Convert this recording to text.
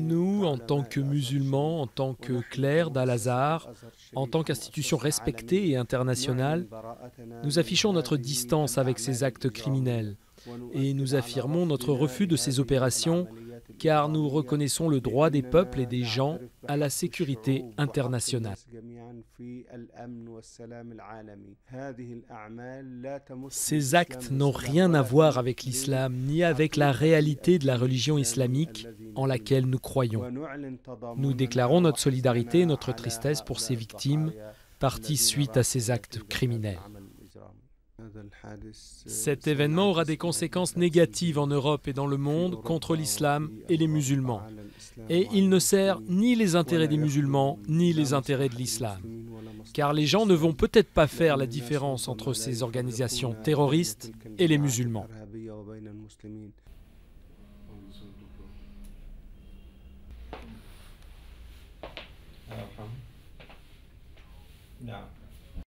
Nous, en tant que musulmans, en tant que clercs d'Al-Azhar, en tant qu'institution respectée et internationale, nous affichons notre distance avec ces actes criminels et nous affirmons notre refus de ces opérations car nous reconnaissons le droit des peuples et des gens à la sécurité internationale. Ces actes n'ont rien à voir avec l'islam ni avec la réalité de la religion islamique en laquelle nous croyons. Nous déclarons notre solidarité et notre tristesse pour ces victimes parties suite à ces actes criminels. Cet événement aura des conséquences négatives en Europe et dans le monde contre l'islam et les musulmans. Et il ne sert ni les intérêts des musulmans, ni les intérêts de l'islam. Car les gens ne vont peut-être pas faire la différence entre ces organisations terroristes et les musulmans.